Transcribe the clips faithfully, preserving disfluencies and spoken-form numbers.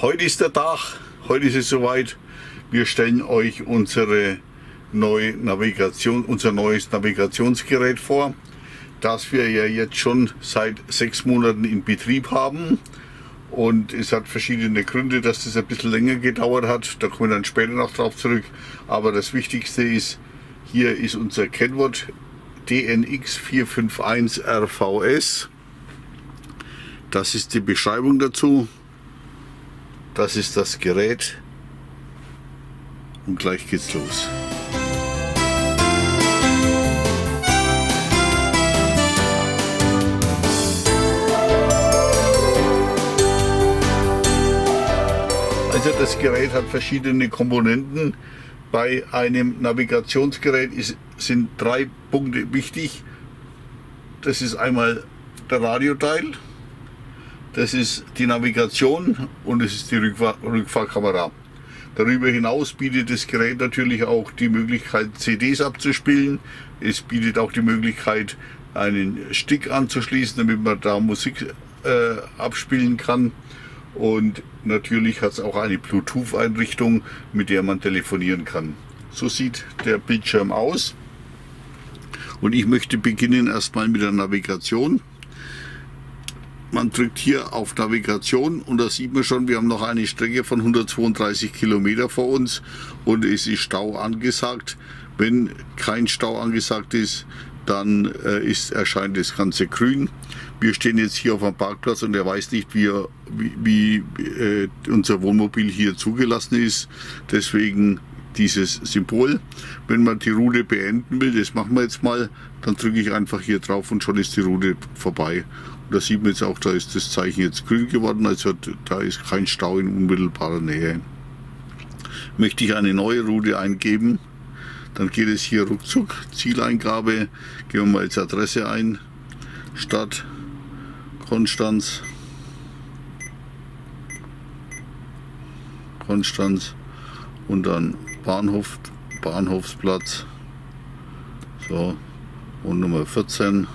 Heute ist der Tag, heute ist es soweit. Wir stellen euch unsere neue Navigation, unser neues Navigationsgerät vor, das wir ja jetzt schon seit sechs Monaten in Betrieb haben. Und es hat verschiedene Gründe, dass das ein bisschen länger gedauert hat. Da kommen wir dann später noch drauf zurück. Aber das Wichtigste ist, hier ist unser Kenwood D N X vier fünf eins R V S. Das ist die Beschreibung dazu. Das ist das Gerät. Und gleich geht's los. Also das Gerät hat verschiedene Komponenten. Bei einem Navigationsgerät ist, sind drei Punkte wichtig. Das ist einmal der Radioteil, das ist die Navigation und es ist die Rückfahr Rückfahrkamera. Darüber hinaus bietet das Gerät natürlich auch die Möglichkeit, C Ds abzuspielen. Es bietet auch die Möglichkeit, einen Stick anzuschließen, damit man da Musik äh, abspielen kann. Und natürlich hat es auch eine Bluetooth-Einrichtung, mit der man telefonieren kann. So sieht der Bildschirm aus. Und ich möchte beginnen erstmal mit der Navigation. Man drückt hier auf Navigation und da sieht man schon, wir haben noch eine Strecke von hundertzweiunddreißig Kilometer vor uns und es ist Stau angesagt. Wenn kein Stau angesagt ist, dann ist, erscheint das Ganze grün. Wir stehen jetzt hier auf einem Parkplatz und er weiß nicht, wie, er, wie, wie äh, unser Wohnmobil hier zugelassen ist. Deswegen dieses Symbol. Wenn man die Route beenden will, das machen wir jetzt mal, dann drücke ich einfach hier drauf und schon ist die Route vorbei. Und da sieht man jetzt auch, da ist das Zeichen jetzt grün geworden, also da ist kein Stau in unmittelbarer Nähe. Möchte ich eine neue Route eingeben, dann geht es hier ruckzuck, Zieleingabe, geben wir mal jetzt Adresse ein, Stadt Konstanz, Konstanz und dann Bahnhof, Bahnhofsplatz, so, und Nummer vierzehn,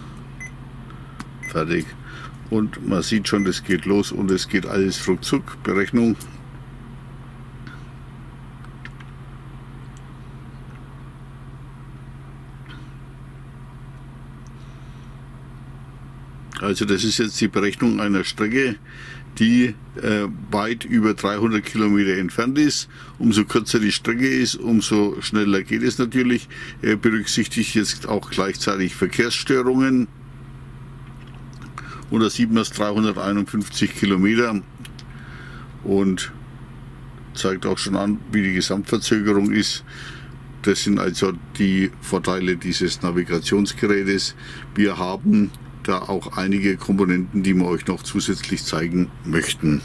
fertig. Und man sieht schon, das geht los und es geht alles ruckzuck, Berechnung. Also das ist jetzt die Berechnung einer Strecke, die äh, weit über dreihundert Kilometer entfernt ist. Umso kürzer die Strecke ist, umso schneller geht es natürlich. Er berücksichtigt jetzt auch gleichzeitig Verkehrsstörungen. Und da sieht man es, dreihunderteinundfünfzig Kilometer. Und zeigt auch schon an, wie die Gesamtverzögerung ist. Das sind also die Vorteile dieses Navigationsgerätes. Wir haben da auch einige Komponenten, die wir euch noch zusätzlich zeigen möchten.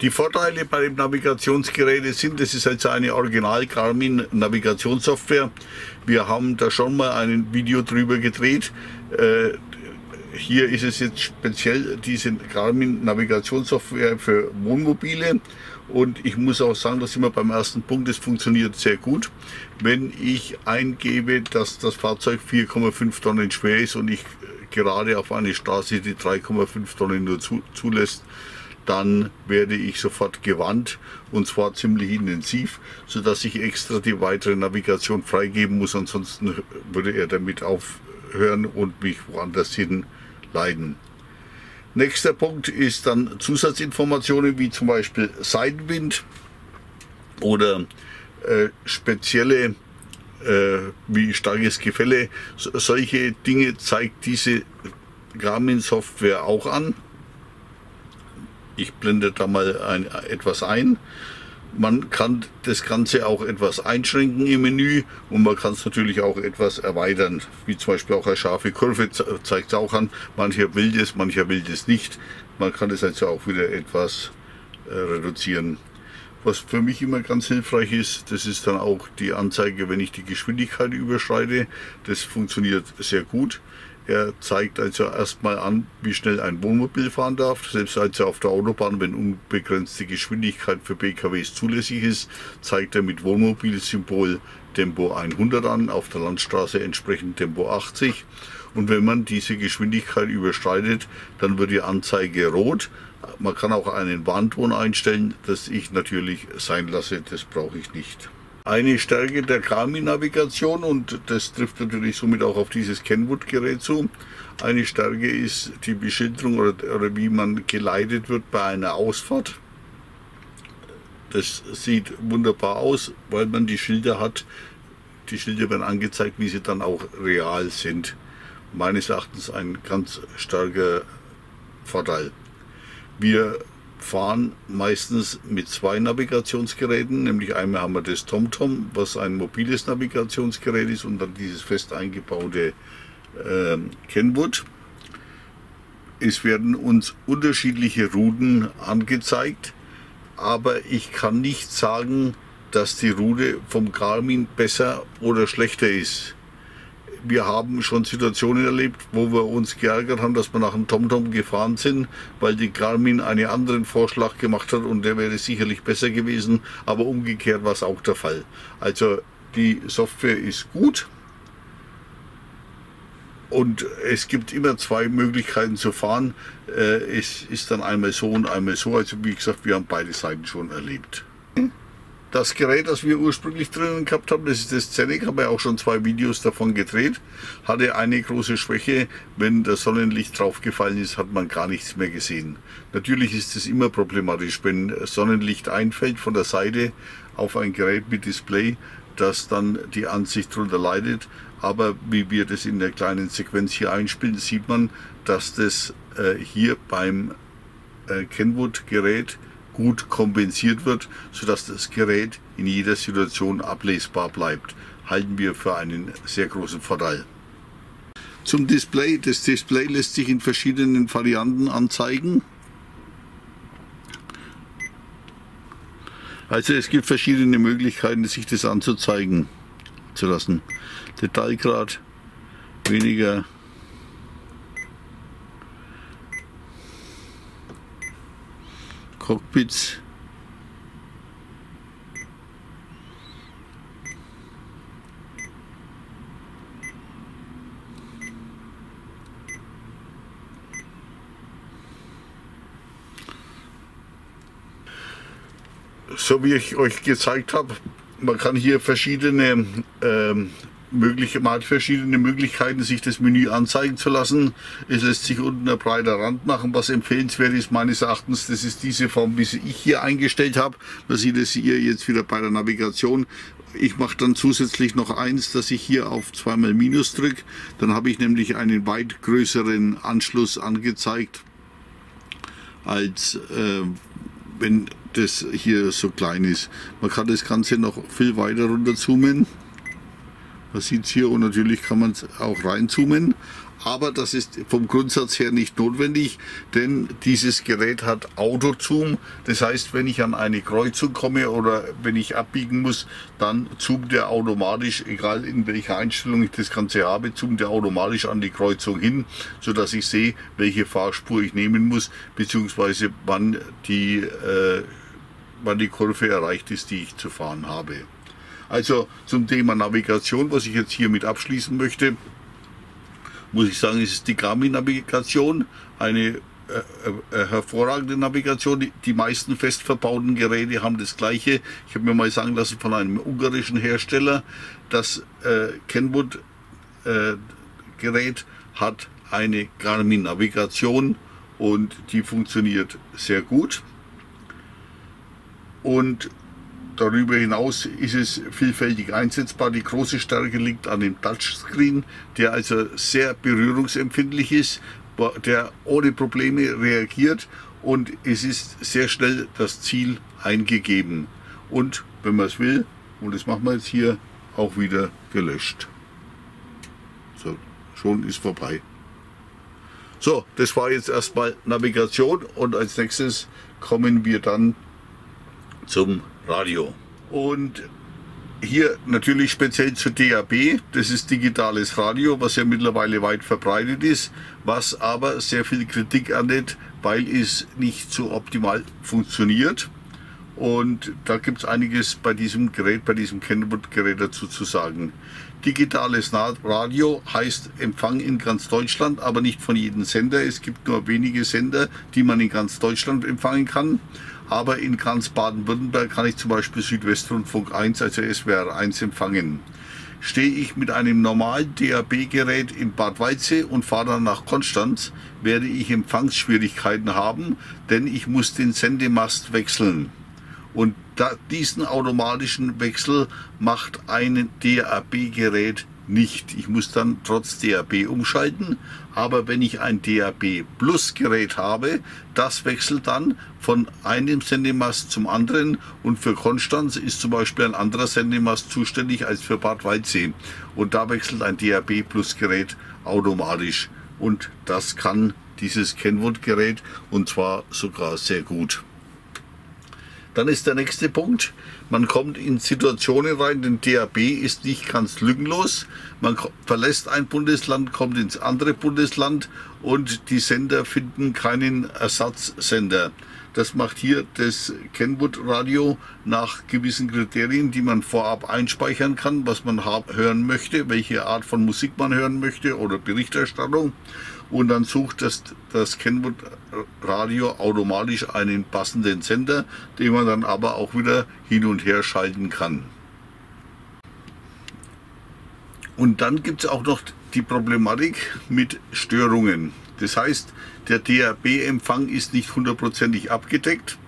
Die Vorteile bei dem Navigationsgerät sind, es ist also eine Original Garmin Navigationssoftware. Wir haben da schon mal ein Video drüber gedreht. Äh, hier ist es jetzt speziell diese Garmin Navigationssoftware für Wohnmobile. Und ich muss auch sagen, da sind wir beim ersten Punkt, das funktioniert sehr gut. Wenn ich eingebe, dass das Fahrzeug vier Komma fünf Tonnen schwer ist und ich gerade auf eine Straße, die drei Komma fünf Tonnen nur zulässt, dann werde ich sofort gewarnt und zwar ziemlich intensiv, sodass ich extra die weitere Navigation freigeben muss, ansonsten würde er damit aufhören und mich woanders hin leiten. Nächster Punkt ist dann Zusatzinformationen wie zum Beispiel Seitenwind oder äh, spezielle äh, wie starkes Gefälle. So, solche Dinge zeigt diese Garmin-Software auch an. Ich blende da mal ein, etwas ein. Man kann das Ganze auch etwas einschränken im Menü und man kann es natürlich auch etwas erweitern, wie zum Beispiel auch eine scharfe Kurve zeigt es auch an. Mancher will das, mancher will das nicht. Man kann es also auch wieder etwas äh, reduzieren. Was für mich immer ganz hilfreich ist, das ist dann auch die Anzeige, wenn ich die Geschwindigkeit überschreite. Das funktioniert sehr gut. Er zeigt also erstmal an, wie schnell ein Wohnmobil fahren darf. Selbst also auf der Autobahn, wenn unbegrenzte Geschwindigkeit für B K Ws zulässig ist, zeigt er mit Wohnmobilsymbol Tempo hundert an, auf der Landstraße entsprechend Tempo achtzig. und wenn man diese Geschwindigkeit überschreitet, dann wird die Anzeige rot. Man kann auch einen Warnton einstellen, das ich natürlich sein lasse, das brauche ich nicht. Eine Stärke der Garmin-Navigation, und das trifft natürlich somit auch auf dieses Kenwood-Gerät zu, eine Stärke ist die Beschilderung oder, oder wie man geleitet wird bei einer Ausfahrt. Das sieht wunderbar aus, weil man die Schilder hat. Die Schilder werden angezeigt, wie sie dann auch real sind. Meines Erachtens ein ganz starker Vorteil. Wir fahren meistens mit zwei Navigationsgeräten, nämlich einmal haben wir das TomTom, was ein mobiles Navigationsgerät ist, und dann dieses fest eingebaute äh, Kenwood. Es werden uns unterschiedliche Routen angezeigt, aber ich kann nicht sagen, dass die Route vom Garmin besser oder schlechter ist. Wir haben schon Situationen erlebt, wo wir uns geärgert haben, dass wir nach dem TomTom gefahren sind, weil die Garmin einen anderen Vorschlag gemacht hat und der wäre sicherlich besser gewesen, aber umgekehrt war es auch der Fall. Also die Software ist gut und es gibt immer zwei Möglichkeiten zu fahren. Es ist dann einmal so und einmal so. Also wie gesagt, wir haben beide Seiten schon erlebt. Das Gerät, das wir ursprünglich drinnen gehabt haben, das ist das Zenec, habe ja auch schon zwei Videos davon gedreht, hatte eine große Schwäche, wenn das Sonnenlicht draufgefallen ist, hat man gar nichts mehr gesehen. Natürlich ist es immer problematisch, wenn Sonnenlicht einfällt von der Seite auf ein Gerät mit Display, dass dann die Ansicht darunter leidet, aber wie wir das in der kleinen Sequenz hier einspielen, sieht man, dass das äh, hier beim äh, Kenwood-Gerät gut kompensiert wird, sodass das Gerät in jeder Situation ablesbar bleibt. Halten wir für einen sehr großen Vorteil. Zum Display. Das Display lässt sich in verschiedenen Varianten anzeigen. Also es gibt verschiedene Möglichkeiten, sich das anzuzeigen zu lassen. Detailgrad, weniger. Cockpits, so wie ich euch gezeigt habe, man kann hier verschiedene ähm, Mögliche, man hat verschiedene Möglichkeiten, sich das Menü anzeigen zu lassen. Es lässt sich unten ein breiter Rand machen. Was empfehlenswert ist meines Erachtens, das ist diese Form, wie ich hier eingestellt habe. Man sieht es hier jetzt wieder bei der Navigation. Ich mache dann zusätzlich noch eins, dass ich hier auf zweimal Minus drücke. Dann habe ich nämlich einen weit größeren Anschluss angezeigt, als äh, wenn das hier so klein ist. Man kann das Ganze noch viel weiter runter zoomen. Man sieht es hier und natürlich kann man es auch reinzoomen, aber das ist vom Grundsatz her nicht notwendig, denn dieses Gerät hat Autozoom. Das heißt, wenn ich an eine Kreuzung komme oder wenn ich abbiegen muss, dann zoomt er automatisch, egal in welcher Einstellung ich das Ganze habe, zoomt er automatisch an die Kreuzung hin, sodass ich sehe, welche Fahrspur ich nehmen muss, beziehungsweise wann die, äh, wann die Kurve erreicht ist, die ich zu fahren habe. Also zum Thema Navigation, was ich jetzt hiermit abschließen möchte, muss ich sagen, es ist die Garmin-Navigation, eine äh, äh, hervorragende Navigation. Die, die meisten fest verbauten Geräte haben das Gleiche. Ich habe mir mal sagen lassen von einem ungarischen Hersteller, das äh, Kenwood-Gerät äh, hat eine Garmin-Navigation und die funktioniert sehr gut. Und darüber hinaus ist es vielfältig einsetzbar. Die große Stärke liegt an dem Touchscreen, der also sehr berührungsempfindlich ist, der ohne Probleme reagiert und es ist sehr schnell das Ziel eingegeben. Und wenn man es will, und das machen wir jetzt hier, auch wieder gelöscht. So, schon ist vorbei. So, das war jetzt erstmal Navigation und als nächstes kommen wir dann zum Radio. Und hier natürlich speziell zu D A B, das ist digitales Radio, was ja mittlerweile weit verbreitet ist, was aber sehr viel Kritik erntet, weil es nicht so optimal funktioniert. Und da gibt es einiges bei diesem Gerät, bei diesem Kenwood-Gerät dazu zu sagen. Digitales Radio heißt Empfang in ganz Deutschland, aber nicht von jedem Sender. Es gibt nur wenige Sender, die man in ganz Deutschland empfangen kann. Aber in ganz Baden-Württemberg kann ich zum Beispiel Südwestrundfunk eins, also S W R eins, empfangen. Stehe ich mit einem normalen D A B-Gerät in Bad Waldsee und fahre dann nach Konstanz, werde ich Empfangsschwierigkeiten haben, denn ich muss den Sendemast wechseln. Und da, diesen automatischen Wechsel macht ein D A B-Gerät nicht. Ich muss dann trotz D A B umschalten, aber wenn ich ein D A B-Plus-Gerät habe, das wechselt dann von einem Sendemast zum anderen, und für Konstanz ist zum Beispiel ein anderer Sendemast zuständig als für Bad Waldsee, und da wechselt ein D A B-Plus-Gerät automatisch, und das kann dieses Kenwood-Gerät, und zwar sogar sehr gut. Dann ist der nächste Punkt, man kommt in Situationen rein, denn D A B ist nicht ganz lückenlos. Man verlässt ein Bundesland, kommt ins andere Bundesland und die Sender finden keinen Ersatzsender. Das macht hier das Kenwood Radio nach gewissen Kriterien, die man vorab einspeichern kann, was man hören möchte, welche Art von Musik man hören möchte oder Berichterstattung. Und dann sucht das, das Kenwood Radio automatisch einen passenden Sender, den man dann aber auch wieder hin und her schalten kann. Und dann gibt es auch noch die Problematik mit Störungen. Das heißt, der D A B-Empfang ist nicht hundertprozentig abgedeckt.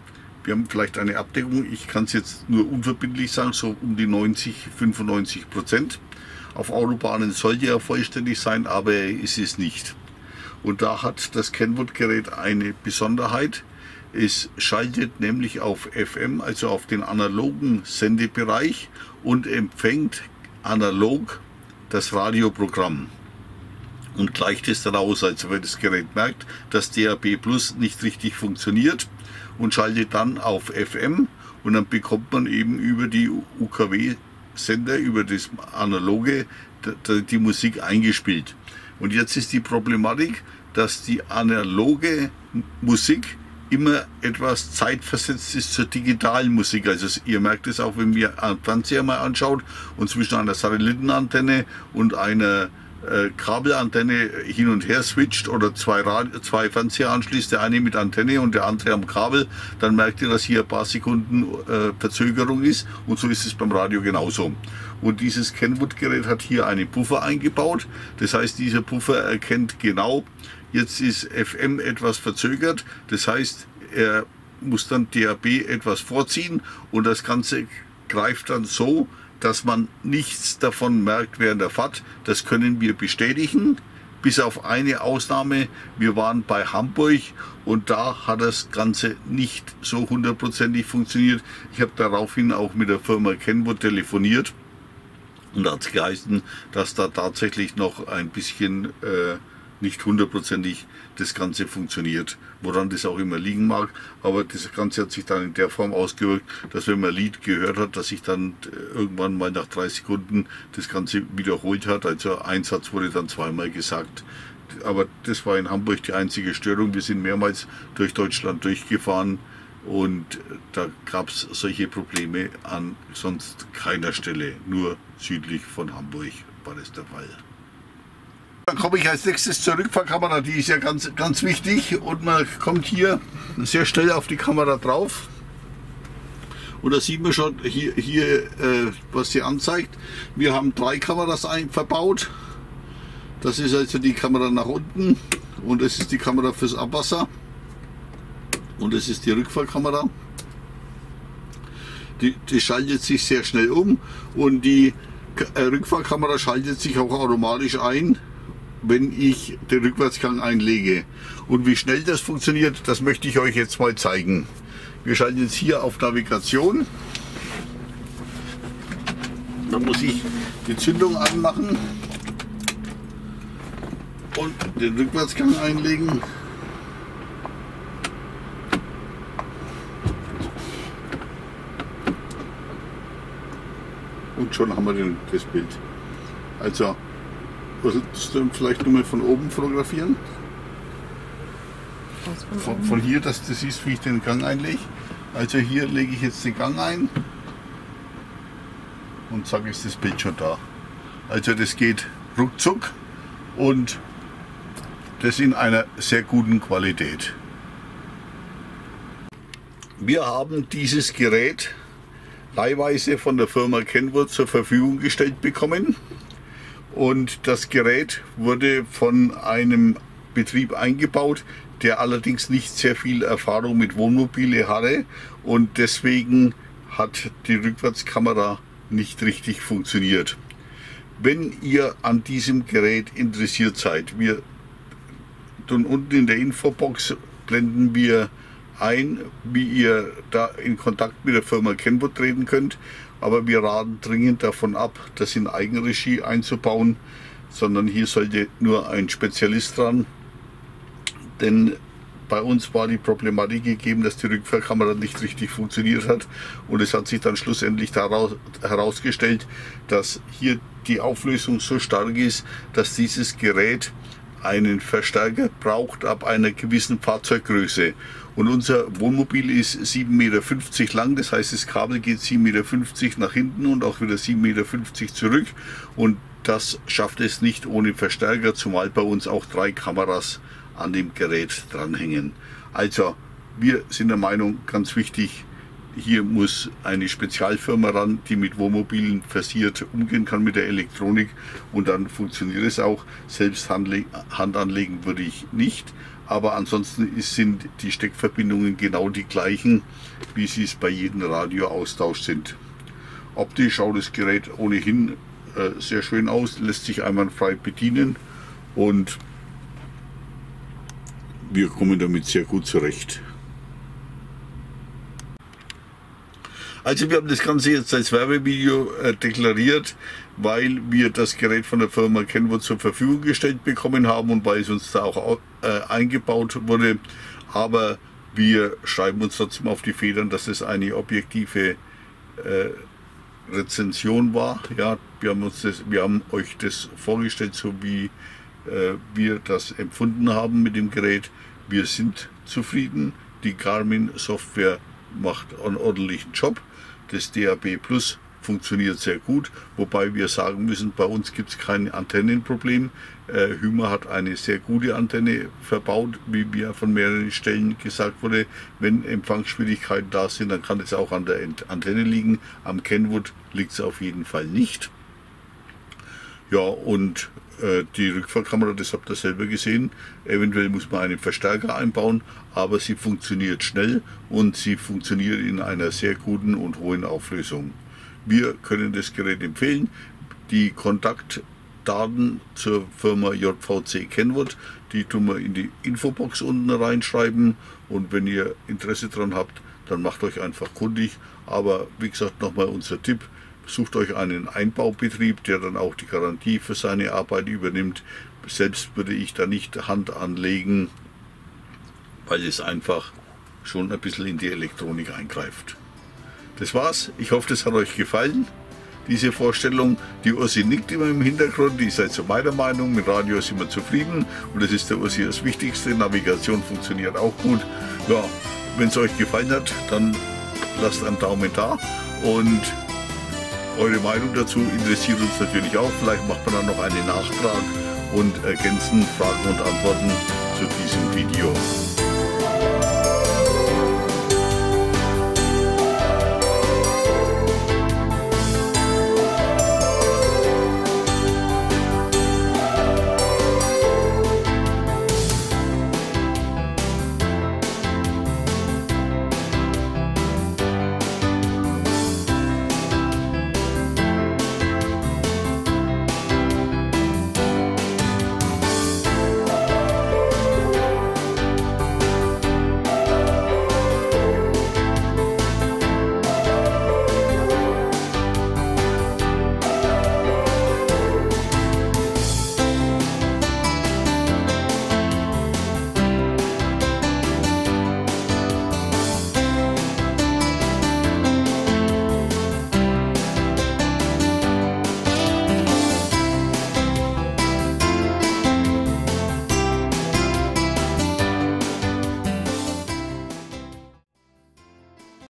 Wir haben vielleicht eine Abdeckung, ich kann es jetzt nur unverbindlich sagen, so um die neunzig, fünfundneunzig Prozent. Auf Autobahnen sollte er vollständig sein, aber er ist es nicht. Und da hat das Kenwood-Gerät eine Besonderheit. Es schaltet nämlich auf F M, also auf den analogen Sendebereich, und empfängt analog das Radioprogramm und gleicht es dann aus. Also wenn das Gerät merkt, dass D A B Plus nicht richtig funktioniert, und schaltet dann auf F M, und dann bekommt man eben über die U K W-Sender, über das analoge, die Musik eingespielt. Und jetzt ist die Problematik, dass die analoge Musik immer etwas zeitversetzt ist zur digitalen Musik. Also ihr merkt es auch, wenn ihr einen Fernseher mal anschaut und zwischen einer Satellitenantenne und einer äh, Kabelantenne hin und her switcht oder zwei, zwei Fernseher anschließt, der eine mit Antenne und der andere am Kabel, dann merkt ihr, dass hier ein paar Sekunden äh, Verzögerung ist, und so ist es beim Radio genauso. Und dieses Kenwood-Gerät hat hier einen Puffer eingebaut. Das heißt, dieser Puffer erkennt genau, jetzt ist F M etwas verzögert. Das heißt, er muss dann D A B etwas vorziehen, und das Ganze greift dann so, dass man nichts davon merkt während der Fahrt. Das können wir bestätigen, bis auf eine Ausnahme. Wir waren bei Hamburg, und da hat das Ganze nicht so hundertprozentig funktioniert. Ich habe daraufhin auch mit der Firma Kenwood telefoniert. Und da hat es geheißen, dass da tatsächlich noch ein bisschen äh, nicht hundertprozentig das Ganze funktioniert, woran das auch immer liegen mag. Aber das Ganze hat sich dann in der Form ausgewirkt, dass wenn man ein Lied gehört hat, dass sich dann irgendwann mal nach drei Sekunden das Ganze wiederholt hat. Also ein Satz wurde dann zweimal gesagt. Aber das war in Hamburg die einzige Störung. Wir sind mehrmals durch Deutschland durchgefahren, und da gab es solche Probleme an sonst keiner Stelle, nur südlich von Hamburg war das der Fall. Dann komme ich als nächstes zur Rückfahrkamera, die ist ja ganz, ganz wichtig, und man kommt hier sehr schnell auf die Kamera drauf. Und da sieht man schon hier, hier äh, was sie anzeigt. Wir haben drei Kameras ein verbaut. Das ist also die Kamera nach unten, und das ist die Kamera fürs Abwasser. Und das ist die Rückfahrkamera. Die, die schaltet sich sehr schnell um, und die Rückfahrkamera schaltet sich auch automatisch ein, wenn ich den Rückwärtsgang einlege. Und wie schnell das funktioniert, das möchte ich euch jetzt mal zeigen. Wir schalten jetzt hier auf Navigation. Dann muss ich die Zündung anmachen und den Rückwärtsgang einlegen. Und schon haben wir den, das Bild. Also, solltest du vielleicht nur mal von oben fotografieren? Von, von hier, dass du siehst, wie ich den Gang einlege. Also hier lege ich jetzt den Gang ein und zack ist das Bild schon da. Also das geht ruckzuck und das in einer sehr guten Qualität. Wir haben dieses Gerät leihweise von der Firma Kenwood zur Verfügung gestellt bekommen und das Gerät wurde von einem Betrieb eingebaut, der allerdings nicht sehr viel Erfahrung mit Wohnmobile hatte und deswegen hat die Rückwärtskamera nicht richtig funktioniert. Wenn ihr an diesem Gerät interessiert seid, wir tun unten in der Infobox blenden wir ein, wie ihr da in Kontakt mit der Firma Kenwood treten könnt, aber wir raten dringend davon ab, das in Eigenregie einzubauen, sondern hier sollte nur ein Spezialist dran, denn bei uns war die Problematik gegeben, dass die Rückfahrkamera nicht richtig funktioniert hat und es hat sich dann schlussendlich daraus herausgestellt, dass hier die Auflösung so stark ist, dass dieses Gerät einen Verstärker braucht ab einer gewissen Fahrzeuggröße. Und unser Wohnmobil ist sieben Meter fünfzig lang, das heißt das Kabel geht sieben Meter fünfzig nach hinten und auch wieder sieben Meter fünfzig zurück und das schafft es nicht ohne Verstärker, zumal bei uns auch drei Kameras an dem Gerät dranhängen. Also wir sind der Meinung, ganz wichtig, hier muss eine Spezialfirma ran, die mit Wohnmobilen versiert umgehen kann mit der Elektronik und dann funktioniert es auch. Selbst Hand anlegen würde ich nicht, aber ansonsten ist, sind die Steckverbindungen genau die gleichen, wie sie es bei jedem Radioaustausch sind. Optisch schaut das Gerät ohnehin äh, sehr schön aus, lässt sich einwandfrei bedienen und wir kommen damit sehr gut zurecht. Also wir haben das Ganze jetzt als Werbevideo äh, deklariert, weil wir das Gerät von der Firma Kenwood zur Verfügung gestellt bekommen haben und weil es uns da auch äh, eingebaut wurde. Aber wir schreiben uns trotzdem auf die Federn, dass es eine objektive äh, Rezension war. Ja, wir haben uns das, wir haben euch das vorgestellt, so wie äh, wir das empfunden haben mit dem Gerät. Wir sind zufrieden. Die Garmin-Software macht einen ordentlichen Job. Das D A B Plus funktioniert sehr gut, wobei wir sagen müssen, bei uns gibt es kein Antennenproblem. Äh, Hymer hat eine sehr gute Antenne verbaut, wie mir von mehreren Stellen gesagt wurde. Wenn Empfangsschwierigkeiten da sind, dann kann es auch an der Antenne liegen. Am Kenwood liegt es auf jeden Fall nicht. Ja, und äh, die Rückfahrkamera, das habt ihr selber gesehen, eventuell muss man einen Verstärker einbauen, aber sie funktioniert schnell und sie funktioniert in einer sehr guten und hohen Auflösung. Wir können das Gerät empfehlen. Die Kontaktdaten zur Firma J V C Kenwood, die tun wir in die Infobox unten reinschreiben und wenn ihr Interesse dran habt, dann macht euch einfach kundig. Aber wie gesagt, nochmal unser Tipp. Sucht euch einen Einbaubetrieb, der dann auch die Garantie für seine Arbeit übernimmt. Selbst würde ich da nicht Hand anlegen, weil es einfach schon ein bisschen in die Elektronik eingreift. Das war's. Ich hoffe, das hat euch gefallen, diese Vorstellung. Die Ursi nickt immer im Hintergrund. Die seid so meiner Meinung. Mit Radio sind wir zufrieden. Und das ist der Ursi das Wichtigste. Navigation funktioniert auch gut. Ja, wenn es euch gefallen hat, dann lasst einen Daumen da und eure Meinung dazu interessiert uns natürlich auch. Vielleicht macht man dann noch einen Nachtrag und ergänzen Fragen und Antworten zu diesem Video.